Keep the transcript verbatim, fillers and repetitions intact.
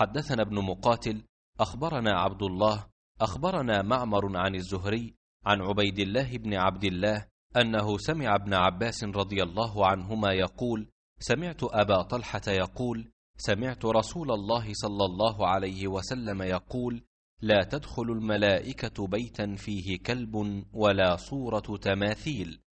حدثنا ابن مقاتل أخبرنا عبد الله أخبرنا معمر عن الزهري عن عبيد الله بن عبد الله أنه سمع ابن عباس رضي الله عنهما يقول: سمعت أبا طلحة يقول: سمعت رسول الله صلى الله عليه وسلم يقول: لا تدخل الملائكة بيتا فيه كلب ولا صورة تماثيل